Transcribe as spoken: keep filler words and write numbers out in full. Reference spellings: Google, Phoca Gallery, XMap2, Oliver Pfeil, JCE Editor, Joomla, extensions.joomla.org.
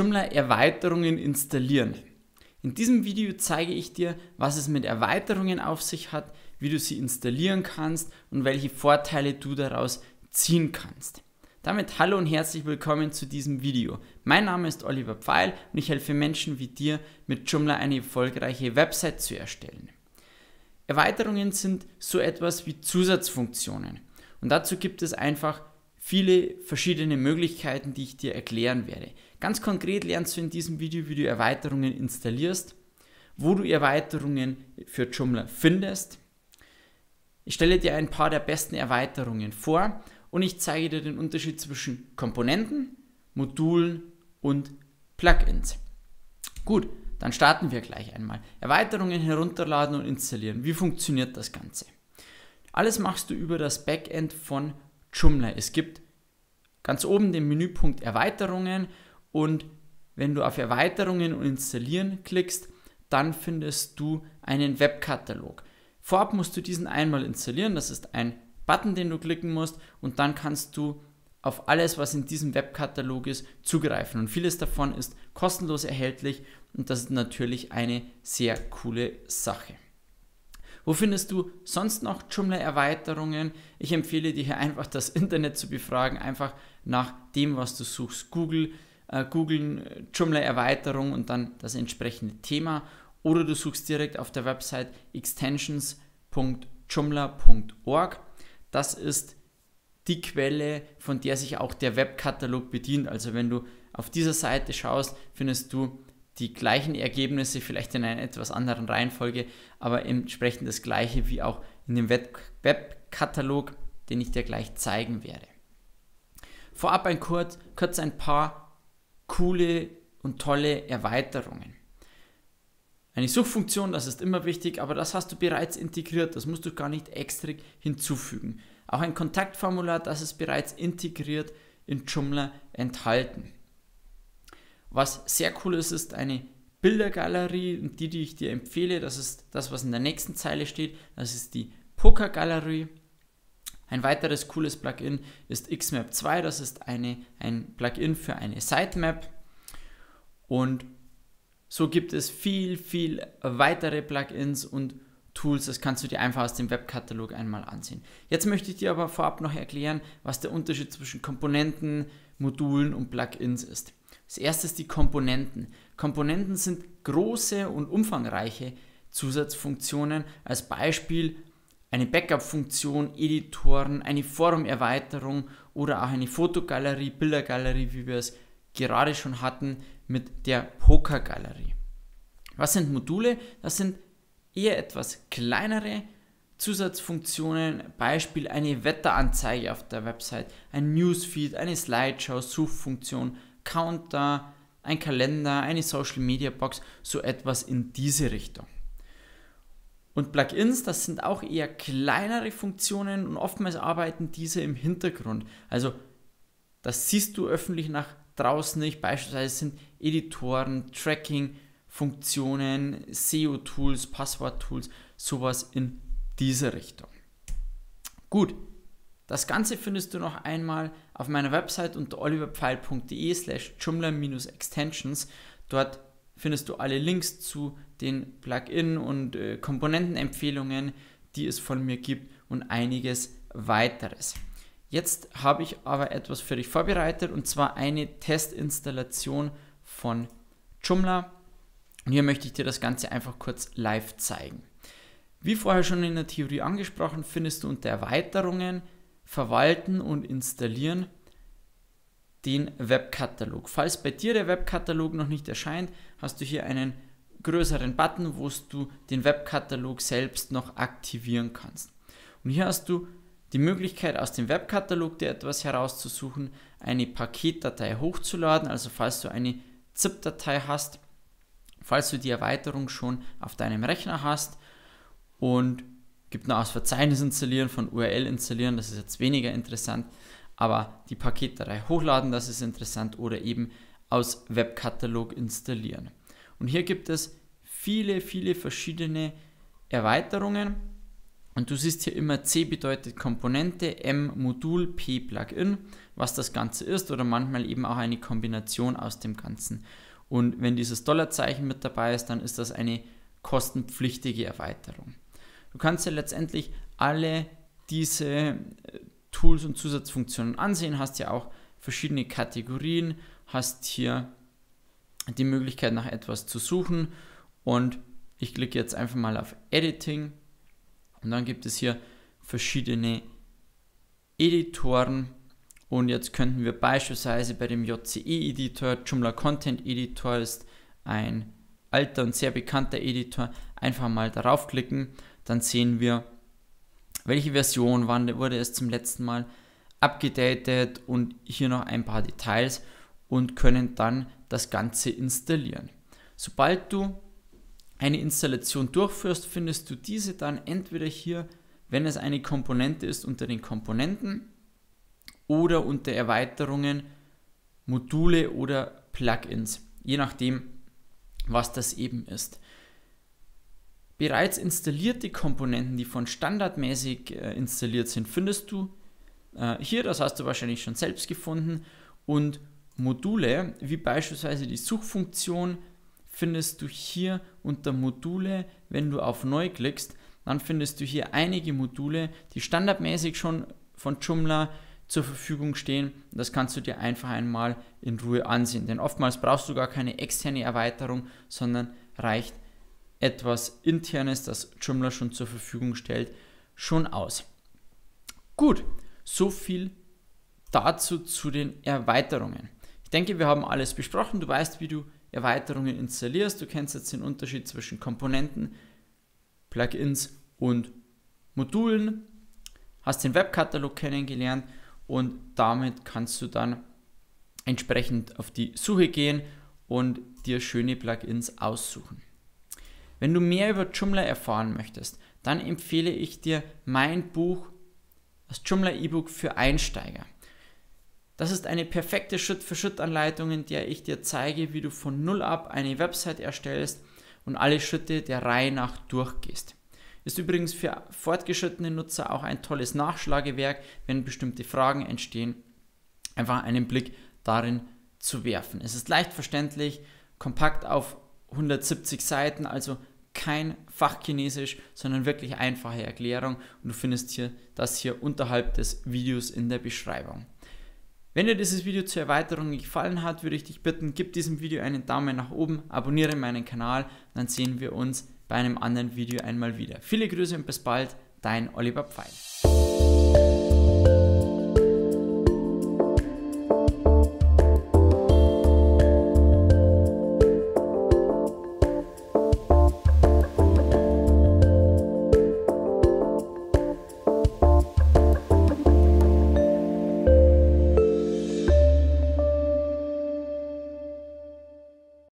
Joomla-Erweiterungen installieren. In diesem Video zeige ich dir, was es mit Erweiterungen auf sich hat, wie du sie installieren kannst und welche Vorteile du daraus ziehen kannst. Damit hallo und herzlich willkommen zu diesem Video. Mein Name ist Oliver Pfeil und ich helfe Menschen wie dir, mit Joomla eine erfolgreiche Website zu erstellen. Erweiterungen sind so etwas wie Zusatzfunktionen und dazu gibt es einfach viele verschiedene Möglichkeiten, die ich dir erklären werde. Ganz konkret lernst du in diesem Video, wie du Erweiterungen installierst, wo du Erweiterungen für Joomla findest. Ich stelle dir ein paar der besten Erweiterungen vor und ich zeige dir den Unterschied zwischen Komponenten, Modulen und Plugins. Gut, dann starten wir gleich einmal. Erweiterungen herunterladen und installieren. Wie funktioniert das Ganze? Alles machst du über das Backend von Joomla. Es gibt ganz oben den Menüpunkt Erweiterungen und wenn du auf Erweiterungen und Installieren klickst, dann findest du einen Webkatalog. Vorab musst du diesen einmal installieren, das ist ein Button, den du klicken musst und dann kannst du auf alles, was in diesem Webkatalog ist, zugreifen und vieles davon ist kostenlos erhältlich und das ist natürlich eine sehr coole Sache. Wo findest du sonst noch Joomla-Erweiterungen? Ich empfehle dir hier einfach das Internet zu befragen, einfach nach dem, was du suchst. Google, äh, googeln Joomla-Erweiterung und dann das entsprechende Thema oder du suchst direkt auf der Website extensions punkt joomla punkt org. Das ist die Quelle, von der sich auch der Webkatalog bedient. Also wenn du auf dieser Seite schaust, findest du die gleichen Ergebnisse, vielleicht in einer etwas anderen Reihenfolge, aber entsprechend das gleiche wie auch in dem Webkatalog, den ich dir gleich zeigen werde. Vorab ein kurz, kurz ein paar coole und tolle Erweiterungen. Eine Suchfunktion, das ist immer wichtig, aber das hast du bereits integriert, das musst du gar nicht extra hinzufügen. Auch ein Kontaktformular, das ist bereits integriert in Joomla enthalten. Was sehr cool ist, ist eine Bildergalerie und die, die ich dir empfehle, das ist das, was in der nächsten Zeile steht, das ist die Phoca Gallery. Ein weiteres cooles Plugin ist X Map zwei, das ist eine, ein Plugin für eine Sitemap und so gibt es viel, viel weitere Plugins und Tools, das kannst du dir einfach aus dem Webkatalog einmal ansehen. Jetzt möchte ich dir aber vorab noch erklären, was der Unterschied zwischen Komponenten, Modulen und Plugins ist. Das erste ist die Komponenten. Komponenten sind große und umfangreiche Zusatzfunktionen, als Beispiel eine Backup-Funktion, Editoren, eine Forum-Erweiterung oder auch eine Fotogalerie, Bildergalerie, wie wir es gerade schon hatten mit der Phoca Gallery. Was sind Module? Das sind eher etwas kleinere Zusatzfunktionen, Beispiel eine Wetteranzeige auf der Website, ein Newsfeed, eine Slideshow, Suchfunktion, Counter, ein Kalender, eine Social Media Box, so etwas in diese Richtung. Und Plugins, das sind auch eher kleinere Funktionen und oftmals arbeiten diese im Hintergrund. Also das siehst du öffentlich nach draußen nicht, beispielsweise sind Editoren, Tracking, Funktionen, S E O-Tools, Passwort-Tools, sowas in diese Richtung. Gut, das Ganze findest du noch einmal auf meiner Website unter oliverpfeil punkt de slash joomla extensions. Dort findest du alle Links zu den Plugin- und äh, Komponentenempfehlungen, die es von mir gibt und einiges weiteres. Jetzt habe ich aber etwas für dich vorbereitet und zwar eine Testinstallation von Joomla. Und hier möchte ich dir das Ganze einfach kurz live zeigen. Wie vorher schon in der Theorie angesprochen, findest du unter Erweiterungen, Verwalten und Installieren den Webkatalog. Falls bei dir der Webkatalog noch nicht erscheint, hast du hier einen größeren Button, wo du den Webkatalog selbst noch aktivieren kannst. Und hier hast du die Möglichkeit, aus dem Webkatalog dir etwas herauszusuchen, eine Paketdatei hochzuladen, also falls du eine ZIP-Datei hast, falls du die Erweiterung schon auf deinem Rechner hast und gibt noch aus Verzeichnis installieren, von U R L installieren, das ist jetzt weniger interessant, aber die Paketdatei hochladen, das ist interessant oder eben aus Webkatalog installieren. Und hier gibt es viele, viele verschiedene Erweiterungen Und du siehst hier immer C bedeutet Komponente, M Modul, P Plugin, was das Ganze ist oder manchmal eben auch eine Kombination aus dem Ganzen. Und wenn dieses Dollarzeichen mit dabei ist, dann ist das eine kostenpflichtige Erweiterung. Du kannst ja letztendlich alle diese Tools und Zusatzfunktionen ansehen, hast ja auch verschiedene Kategorien, hast hier die Möglichkeit nach etwas zu suchen und ich klicke jetzt einfach mal auf Editing und dann gibt es hier verschiedene Editoren und jetzt könnten wir beispielsweise bei dem J C E Editor, Joomla Content Editor ist ein alter und sehr bekannter Editor, einfach mal darauf klicken, dann sehen wir, welche Version wann wurde es zum letzten Mal abgedatet und hier noch ein paar Details und können dann das Ganze installieren. Sobald du eine Installation durchführst, findest du diese dann entweder hier, wenn es eine Komponente ist, unter den Komponenten oder unter Erweiterungen, Module oder Plugins, je nachdem, was das eben ist. Bereits installierte Komponenten, die von standardmäßig äh, installiert sind, findest du äh, hier, das hast du wahrscheinlich schon selbst gefunden, und Module, wie beispielsweise die Suchfunktion, findest du hier unter Module. Wenn du auf Neu klickst, dann findest du hier einige Module, die standardmäßig schon von Joomla zur Verfügung stehen. Das kannst du dir einfach einmal in Ruhe ansehen, denn oftmals brauchst du gar keine externe Erweiterung, sondern reicht etwas Internes, das Joomla schon zur Verfügung stellt, schon aus. Gut, so viel dazu zu den Erweiterungen. Ich denke, wir haben alles besprochen. Du weißt, wie du Erweiterungen installierst. Du kennst jetzt den Unterschied zwischen Komponenten, Plugins und Modulen. Hast den Webkatalog kennengelernt und damit kannst du dann entsprechend auf die Suche gehen und dir schöne Plugins aussuchen. Wenn du mehr über Joomla erfahren möchtest, dann empfehle ich dir mein Buch, das Joomla E-Book für Einsteiger. Das ist eine perfekte Schritt-für-Schritt-Anleitung, in der ich dir zeige, wie du von Null ab eine Website erstellst und alle Schritte der Reihe nach durchgehst. Ist übrigens für fortgeschrittene Nutzer auch ein tolles Nachschlagewerk, wenn bestimmte Fragen entstehen, einfach einen Blick darin zu werfen. Es ist leicht verständlich, kompakt auf hundertsiebzig Seiten, also kein Fachchinesisch, sondern wirklich einfache Erklärung, und du findest hier das hier unterhalb des Videos in der Beschreibung. Wenn dir dieses Video zur Erweiterung gefallen hat, würde ich dich bitten, gib diesem Video einen Daumen nach oben, abonniere meinen Kanal, dann sehen wir uns bei einem anderen Video einmal wieder. Viele Grüße und bis bald, dein Oliver Pfeil.